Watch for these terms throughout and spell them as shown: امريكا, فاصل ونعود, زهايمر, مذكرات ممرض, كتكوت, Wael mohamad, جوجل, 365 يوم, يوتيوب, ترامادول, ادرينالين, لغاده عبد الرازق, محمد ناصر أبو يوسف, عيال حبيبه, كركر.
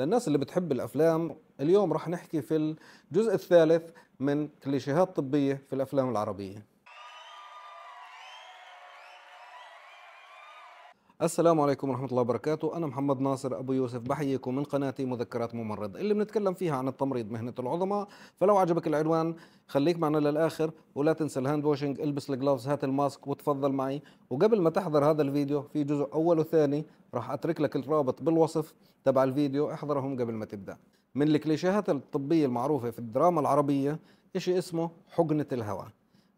للناس اللي بتحب الأفلام. اليوم رح نحكي في الجزء الثالث من كليشيهات طبية في الأفلام العربية. السلام عليكم ورحمة الله وبركاته، أنا محمد ناصر أبو يوسف بحييكم من قناتي مذكرات ممرض اللي بنتكلم فيها عن التمريض مهنة العظماء. فلو عجبك العنوان خليك معنا للآخر، ولا تنسى الهاند واشنج، البس الجلوفز، هات الماسك وتفضل معي. وقبل ما تحضر هذا الفيديو في جزء أول وثاني، راح أترك لك الرابط بالوصف تبع الفيديو، احضرهم قبل ما تبدأ. من الكليشيهات الطبية المعروفة في الدراما العربية إشي اسمه حقنة الهواء.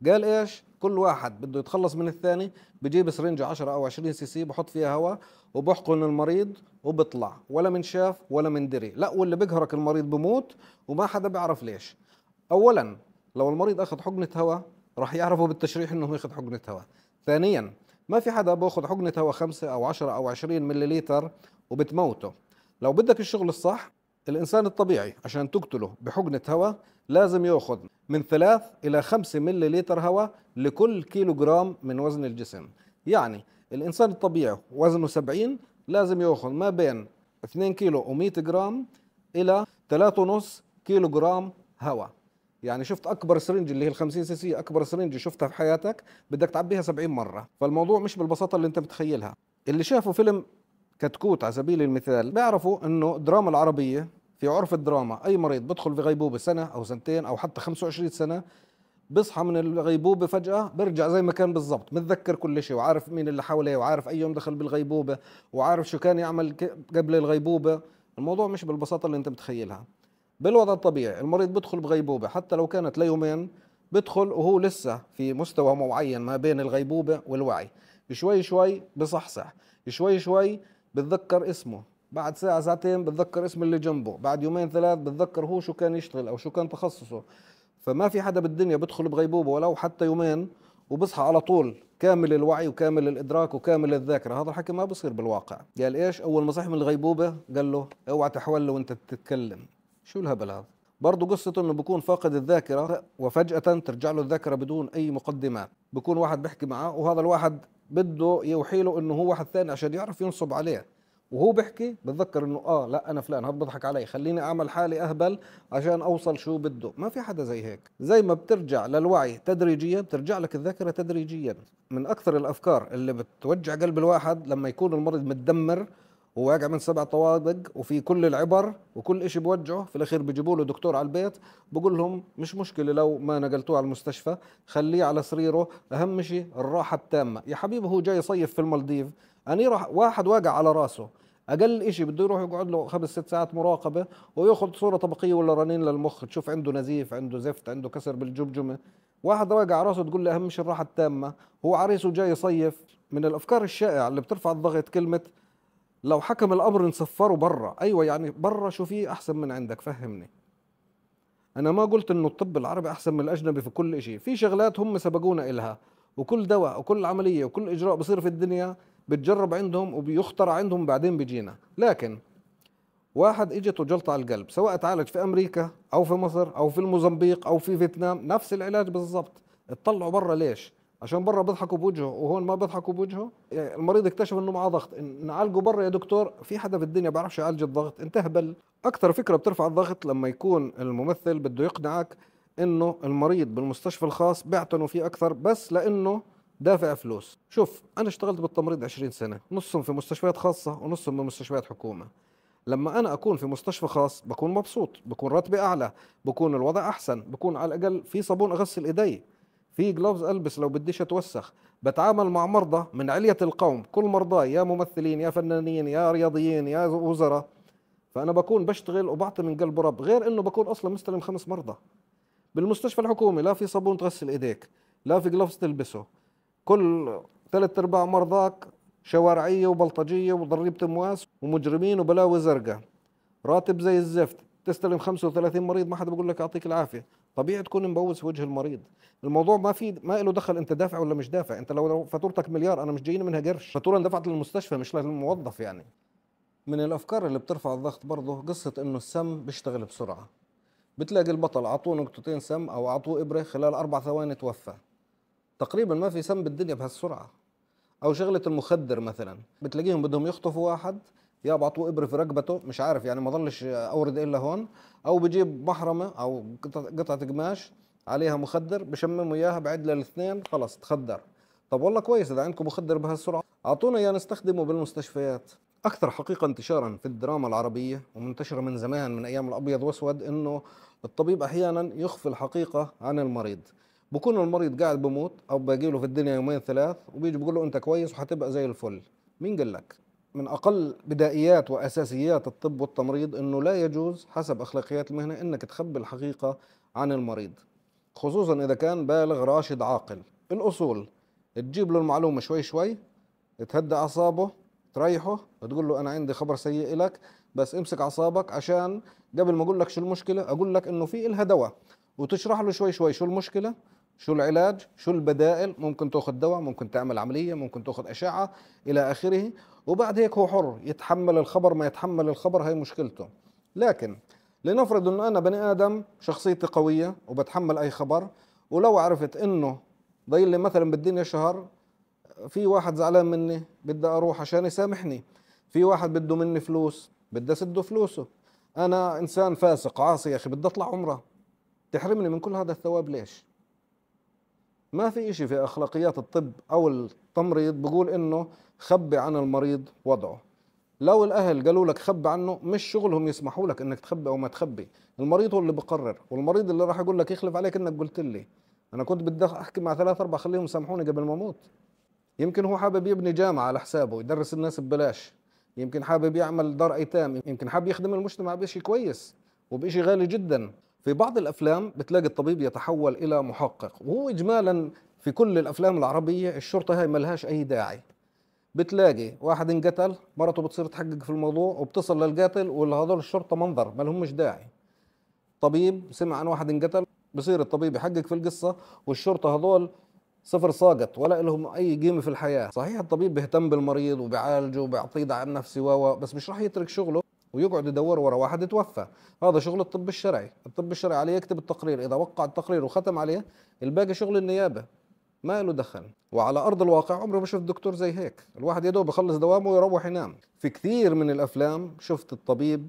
قال إيش؟ كل واحد بده يتخلص من الثاني بجيب سرنجة 10 أو 20 سي سي، بحط فيها هواء وبحقن المريض وبطلع، ولا من شاف ولا من دري، لا واللي بيقهرك المريض بموت وما حدا بيعرف ليش. أولاً لو المريض أخذ حقنة هواء راح يعرفوا بالتشريح إنه يأخذ حقنة هواء. ثانياً ما في حدا بأخذ حقنة هواء 5 أو 10 أو 20 ملليلتر وبتموته. لو بدك الشغل الصح، الإنسان الطبيعي عشان تقتله بحقنة هواء لازم يأخذ من 3 إلى 5 ملليلتر هواء لكل كيلو جرام من وزن الجسم. يعني الإنسان الطبيعي وزنه 70 لازم يأخذ ما بين 2 كيلو و100 جرام إلى 3.5 كيلو جرام هواء. يعني شفت أكبر سرنج اللي هي ال 50 سي سي، أكبر سرنج شفتها في حياتك بدك تعبيها 70 مرة. فالموضوع مش بالبساطة اللي أنت بتخيلها. اللي شافوا فيلم كتكوت على سبيل المثال بيعرفوا إنه الدراما العربية في عرف الدراما أي مريض بدخل في غيبوبة سنة أو سنتين أو حتى 25 سنة بيصحى من الغيبوبة فجأة، برجع زي ما كان بالضبط، متذكر كل شيء وعارف مين اللي حوله وعارف أي يوم دخل بالغيبوبة وعارف شو كان يعمل قبل الغيبوبة. الموضوع مش بالبساطة اللي أنت بتخيلها. بالوضع الطبيعي المريض بدخل بغيبوبة حتى لو كانت ليومين، بدخل وهو لسه في مستوى معين ما بين الغيبوبة والوعي، شوي شوي بصحصح، شوي شوي بتذكر اسمه، بعد ساعة ساعتين بتذكر اسم اللي جنبه، بعد يومين ثلاث بتذكر هو شو كان يشتغل أو شو كان تخصصه. فما في حدا بالدنيا بدخل بغيبوبة ولو حتى يومين وبصحى على طول كامل الوعي وكامل الإدراك وكامل الذاكرة. هذا الحكي ما بصير بالواقع. قال إيش؟ أول ما صح من الغيبوبة قال له اوعى تحول له وأنت تتكلم. شو الهبل هذا؟ برضه قصته إنه بكون فاقد الذاكرة وفجأة ترجع له الذاكرة بدون أي مقدمات. بكون واحد بيحكي معاه وهذا الواحد بده يوحي له إنه هو واحد ثاني عشان يعرف ينصب عليه، وهو بحكي بتذكر انه لا انا فلان، هذا بضحك علي، خليني اعمل حالي اهبل عشان اوصل شو بده. ما في حدا زي هيك. زي ما بترجع للوعي تدريجيا بترجع لك الذاكره تدريجيا. من اكثر الافكار اللي بتوجع قلب الواحد لما يكون المريض متدمر وواقع من 7 طوابق وفي كل العبر وكل شيء بوجعه، في الاخير بيجيبوا له دكتور على البيت بقول لهم مش مشكله لو ما نقلتوه على المستشفى، خليه على سريره، اهم شيء الراحه التامه. يا حبيبي هو جاي يصيف في المالديف، اني راح واحد واقع على راسه اقل شيء بده يروح يقعد له 5 6 ساعات مراقبه وياخذ صوره طبقيه ولا رنين للمخ، تشوف عنده نزيف، عنده زفت، عنده كسر بالجمجمه. واحد واقع على راسه تقول له اهم شيء الراحه التامه، هو عريسه جاي يصيف. من الافكار الشائعه اللي بترفع الضغط كلمه لو حكم الامر نصفره برا. ايوه يعني برا شو في احسن من عندك؟ فهمني. انا ما قلت انه الطب العربي احسن من الاجنبي في كل شيء، في شغلات هم سبقونا الها، وكل دواء وكل عمليه وكل اجراء بصير في الدنيا بتجرب عندهم وبيخترع عندهم بعدين بيجينا. لكن واحد اجته جلطه على القلب، سواء تعالج في امريكا او في مصر او في الموزمبيق او في فيتنام، نفس العلاج بالضبط. اطلعوا برا ليش؟ عشان برا بيضحكوا بوجهه وهون ما بيضحكوا بوجهه؟ المريض اكتشف انه معاه ضغط، نعالجه برا يا دكتور، في حدا في الدنيا بيعرفش يعالج الضغط، انت هبل. اكثر فكره بترفع الضغط لما يكون الممثل بده يقنعك انه المريض بالمستشفى الخاص بيعتنوا فيه اكثر بس لانه دافع فلوس. شوف أنا اشتغلت بالتمريض 20 سنة، نصهم في مستشفيات خاصة ونصهم في مستشفيات حكومة. لما أنا أكون في مستشفى خاص بكون مبسوط، بكون راتبي أعلى، بكون الوضع أحسن، بكون على الأقل في صابون أغسل إيدي، في جلوفز ألبس لو بديش أتوسخ، بتعامل مع مرضى من علية القوم، كل مرضاي يا ممثلين يا فنانين يا رياضيين يا وزراء. فأنا بكون بشتغل وبعطي من قلب رب، غير إنه بكون أصلا مستلم 5 مرضى. بالمستشفى الحكومي لا في صابون تغسل إيديك، لا في جلوفز تلبسه، كل 3/4 مرضاك شوارعية وبلطجية وضريبة امواس ومجرمين وبلاوي زرقاء، راتب زي الزفت، تستلم 35 مريض ما حدا بقول لك يعطيك العافية. طبيعي تكون مبوس في وجه المريض. الموضوع ما له دخل انت دافع ولا مش دافع. انت لو فاتورتك مليار انا مش جايين منها قرش، فاتورة اندفعت للمستشفى مش للموظف. يعني من الافكار اللي بترفع الضغط برضه قصة انه السم بيشتغل بسرعة. بتلاقي البطل اعطوه نقطتين سم او اعطوه ابرة خلال 4 ثواني توفى. تقريبا ما في سم بالدنيا بهالسرعه. او شغله المخدر مثلا بتلاقيهم بدهم يخطفوا واحد يا بعطوه ابره في رقبته مش عارف يعني ما ضلش اورد الا هون، او بجيب محرمه او قطعه قماش عليها مخدر بشمموا اياها بعد للاثنين خلص تخدر. طب والله كويس اذا عندكم مخدر بهالسرعه اعطونا اياه نستخدمه بالمستشفيات. اكثر حقيقه انتشارا في الدراما العربيه ومنتشره من زمان من ايام الابيض واسود انه الطبيب احيانا يخفي الحقيقه عن المريض. بكون المريض قاعد بموت او باقي له في الدنيا يومين ثلاث وبيجي بقول له انت كويس وحتبقى زي الفل. مين قال لك؟ من اقل بدائيات واساسيات الطب والتمريض انه لا يجوز حسب اخلاقيات المهنه انك تخبي الحقيقه عن المريض، خصوصا اذا كان بالغ راشد عاقل. الاصول تجيب له المعلومه شوي شوي، تهدى اعصابه، تريحه، تقول له انا عندي خبر سيء لك بس امسك اعصابك عشان قبل ما اقول لك شو المشكله اقول لك انه في الها دواء، وتشرح له شوي شوي شو المشكله، شو العلاج، شو البدائل، ممكن تاخذ دواء، ممكن تعمل عمليه، ممكن تاخذ اشعه الى اخره. وبعد هيك هو حر يتحمل الخبر ما يتحمل الخبر، هي مشكلته. لكن لنفرض انه انا بني ادم شخصيتي قويه وبتحمل اي خبر، ولو عرفت انه ضايل لي مثلا بالدنيا شهر، في واحد زعلان مني بدي اروح عشان يسامحني، في واحد بده مني فلوس بدي اسده فلوسه، انا انسان فاسق عاصي يا اخي بدي اطلع عمره، تحرمني من كل هذا الثواب ليش؟ ما في اشي في اخلاقيات الطب او التمريض بقول انه خبي عن المريض وضعه. لو الاهل قالوا لك خبي عنه مش شغلهم يسمحوا لك انك تخبي او ما تخبي، المريض هو اللي بقرر، والمريض اللي راح يقول لك يخلف عليك انك قلت لي، انا كنت بدي احكي مع ثلاث اربع خليهم يسامحوني قبل ما اموت. يمكن هو حابب يبني جامعه على حسابه يدرس الناس ببلاش، يمكن حابب يعمل دار ايتام، يمكن حابب يخدم المجتمع بشي كويس وبشي غالي جدا. في بعض الافلام بتلاقي الطبيب يتحول الى محقق، وهو اجمالا في كل الافلام العربيه الشرطه هاي ملهاش اي داعي. بتلاقي واحد انقتل مرته بتصير تحقق في الموضوع وبتصل للقاتل واللي هذول الشرطه منظر ما لهمش داعي. طبيب سمع عن واحد انقتل بصير الطبيب يحقق في القصه والشرطه هذول صفر ساقط ولا لهم اي قيمه في الحياه. صحيح الطبيب بيهتم بالمريض وبيعالجه وبيعطيه دعم نفسي بس مش راح يترك شغله ويقعد يدور ورا واحد يتوفى. هذا شغل الطب الشرعي، الطب الشرعي عليه يكتب التقرير، اذا وقع التقرير وختم عليه الباقي شغل النيابه ما له دخل. وعلى ارض الواقع عمري ما شفت دكتور زي هيك، الواحد يا دوب بخلص دوامه ويروح ينام. في كثير من الافلام شفت الطبيب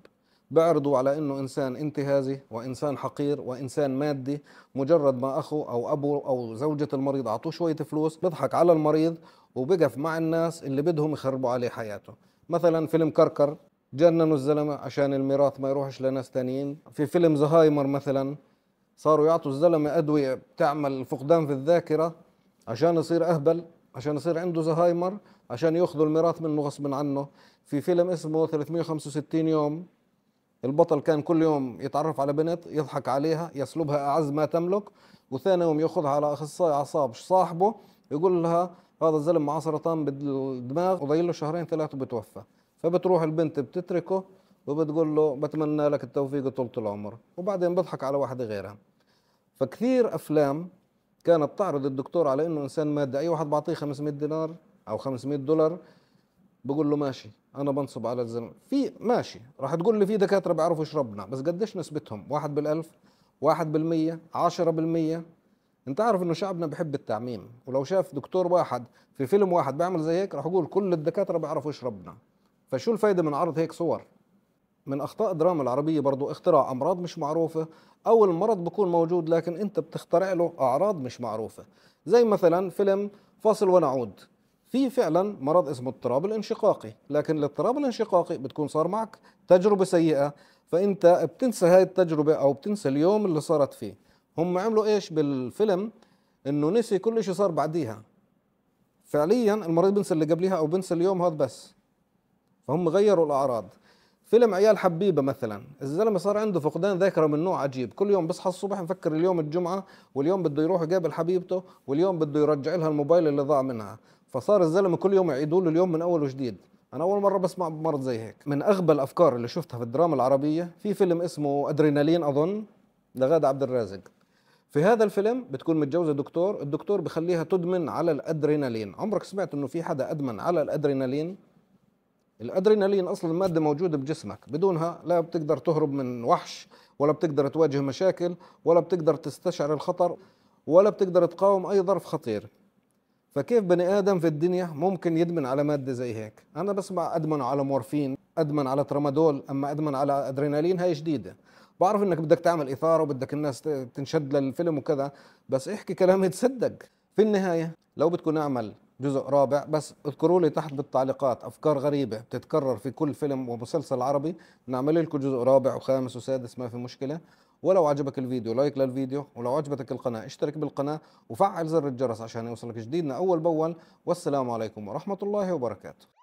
بعرضوا على انه انسان انتهازي وانسان حقير وانسان مادي، مجرد ما اخوه او ابوه او زوجة المريض اعطوه شويه فلوس بيضحك على المريض وبقف مع الناس اللي بدهم يخربوا عليه حياته. مثلا فيلم كركر جننوا الزلمه عشان الميراث ما يروحش لناس ثانيين. في فيلم زهايمر مثلا صاروا يعطوا الزلمه ادويه بتعمل فقدان في الذاكره عشان يصير اهبل، عشان يصير عنده زهايمر، عشان ياخذوا الميراث منه غصب عنه. في فيلم اسمه 365 يوم البطل كان كل يوم يتعرف على بنت يضحك عليها يسلبها اعز ما تملك، وثاني يوم ياخذها على اخصائي اعصاب صاحبه يقول لها هذا الزلم مع سرطان بالدماغ وضايل له شهرين ثلاثه وبتوفى، فبتروح البنت بتتركه وبتقول له بتمنى لك التوفيق طول العمر، وبعدين بضحك على واحده غيرها. فكثير افلام كانت تعرض الدكتور على انه انسان مادي، اي واحد بعطيه 500 دينار او 500 دولار بقول له ماشي انا بنصب على الزلمه، في ماشي راح تقول لي في دكاتره بيعرفوا يشربنا، بس قديش نسبتهم؟ 1 بال1000، 1%، 10%. انت عارف انه شعبنا بحب التعميم، ولو شاف دكتور واحد في فيلم واحد بيعمل زي هيك راح يقول كل الدكاتره بيعرفوا يشربنا. فشو الفايده من عرض هيك صور؟ من اخطاء الدراما العربيه برضو اختراع امراض مش معروفه، او المرض بكون موجود لكن انت بتخترع له اعراض مش معروفه. زي مثلا فيلم فاصل ونعود، في فعلا مرض اسمه اضطراب الانشقاقي، لكن الاضطراب الانشقاقي بتكون صار معك تجربه سيئه فانت بتنسى هاي التجربه او بتنسى اليوم اللي صارت فيه. هم عملوا ايش بالفيلم؟ انه نسي كل شيء صار بعديها، فعليا المريض بنسى اللي قبليها او بنسى اليوم هذا بس، فهم غيروا الاعراض. فيلم عيال حبيبه مثلا الزلمه صار عنده فقدان ذاكره من نوع عجيب، كل يوم بصحى الصبح مفكر اليوم الجمعه واليوم بده يروح يقابل حبيبته واليوم بده يرجع لها الموبايل اللي ضاع منها، فصار الزلمه كل يوم يعيدوا له اليوم من اول وجديد. انا اول مره بسمع بمرض زي هيك. من اغبى الافكار اللي شفتها في الدراما العربيه في فيلم اسمه ادرينالين اظن لغاده عبد الرازق. في هذا الفيلم بتكون متجوزه دكتور، الدكتور بخليها تدمن على الادرينالين. عمرك سمعت انه في حدا ادمن على الادرينالين؟ الادرينالين اصلا ماده موجوده بجسمك بدونها لا بتقدر تهرب من وحش ولا بتقدر تواجه مشاكل ولا بتقدر تستشعر الخطر ولا بتقدر تقاوم اي ظرف خطير، فكيف بني ادم في الدنيا ممكن يدمن على ماده زي هيك؟ انا بسمع ادمنوا على مورفين. ادمن على ترامادول اما ادمن على ادرينالين هاي شديده. بعرف انك بدك تعمل اثاره وبدك الناس تنشد للفيلم وكذا، بس احكي كلام يتصدق. في النهايه لو بدكم نعمل جزء رابع بس اذكروا لي تحت بالتعليقات افكار غريبه بتتكرر في كل فيلم ومسلسل عربي، نعمل لكم جزء رابع وخامس وسادس ما في مشكله. ولو عجبك الفيديو لايك للفيديو، ولو عجبتك القناه اشترك بالقناه وفعل زر الجرس عشان يوصلك جديدنا اول باول. والسلام عليكم ورحمه الله وبركاته.